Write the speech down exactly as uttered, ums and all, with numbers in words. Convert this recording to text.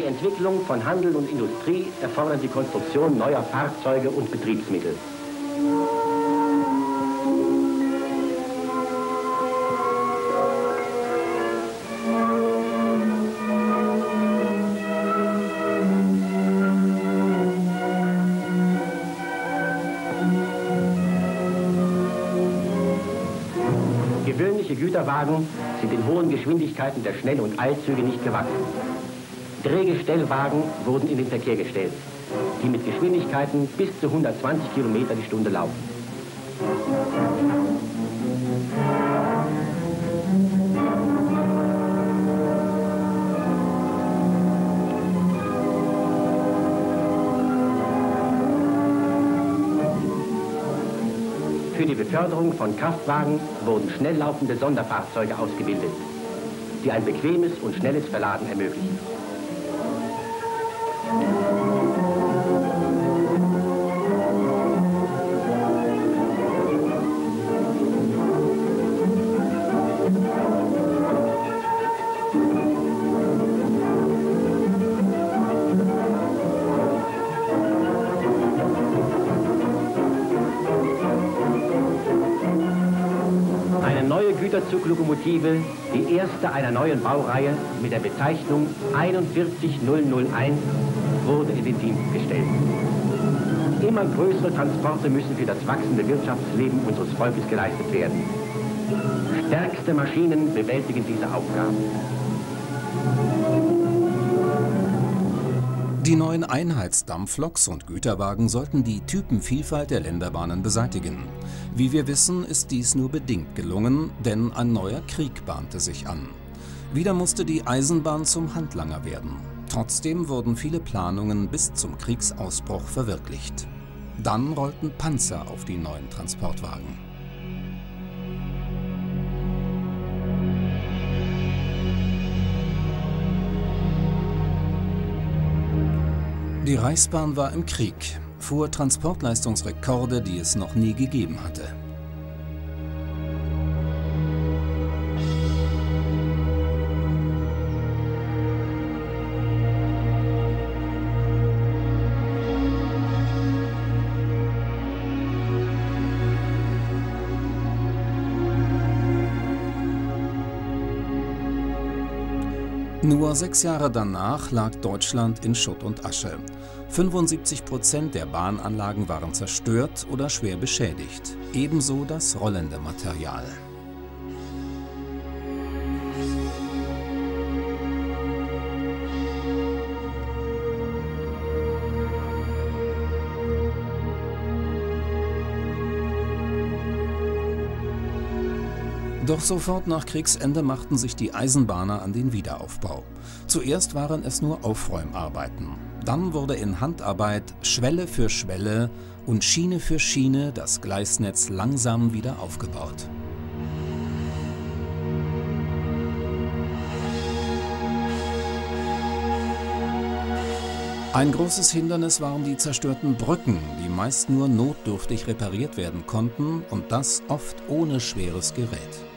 die Entwicklung von Handel und Industrie erfordert die Konstruktion neuer Fahrzeuge und Betriebsmittel. Gewöhnliche Güterwagen sind den hohen Geschwindigkeiten der Schnell- und Eilzüge nicht gewachsen. Drehgestellwagen wurden in den Verkehr gestellt, die mit Geschwindigkeiten bis zu hundertzwanzig Kilometer die Stunde laufen. Für die Beförderung von Kraftwagen wurden schnell laufende Sonderfahrzeuge ausgebildet, die ein bequemes und schnelles Verladen ermöglichen. Güterzuglokomotive, die erste einer neuen Baureihe mit der Bezeichnung einundvierzig null null eins, wurde in den Dienst gestellt. Immer größere Transporte müssen für das wachsende Wirtschaftsleben unseres Volkes geleistet werden. Stärkste Maschinen bewältigen diese Aufgaben. Die neuen Einheitsdampfloks und Güterwagen sollten die Typenvielfalt der Länderbahnen beseitigen. Wie wir wissen, ist dies nur bedingt gelungen, denn ein neuer Krieg bahnte sich an. Wieder musste die Eisenbahn zum Handlanger werden. Trotzdem wurden viele Planungen bis zum Kriegsausbruch verwirklicht. Dann rollten Panzer auf die neuen Transportwagen. Die Reichsbahn war im Krieg, fuhr Transportleistungsrekorde, die es noch nie gegeben hatte. Nur sechs Jahre danach lag Deutschland in Schutt und Asche. fünfundsiebzig Prozent der Bahnanlagen waren zerstört oder schwer beschädigt, ebenso das rollende Material. Doch sofort nach Kriegsende machten sich die Eisenbahner an den Wiederaufbau. Zuerst waren es nur Aufräumarbeiten. Dann wurde in Handarbeit Schwelle für Schwelle und Schiene für Schiene das Gleisnetz langsam wieder aufgebaut. Ein großes Hindernis waren die zerstörten Brücken, die meist nur notdürftig repariert werden konnten und das oft ohne schweres Gerät.